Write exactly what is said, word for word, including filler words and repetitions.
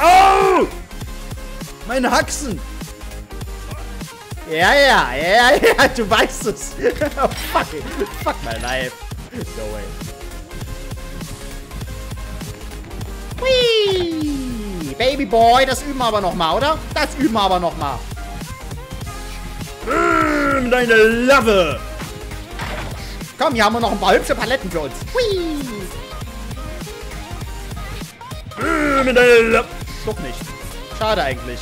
Au! Meine Haxen! Ja, ja, ja, ja, du weißt es. Oh, fuck, fuck my life. No way. Whee! Baby Boy, das üben wir aber nochmal, oder? Das üben wir aber nochmal. Mmh, deine Love. Komm, hier haben wir noch ein paar hübsche Paletten für uns. Whee! Mmh, deine Love. Doch nicht. Schade eigentlich.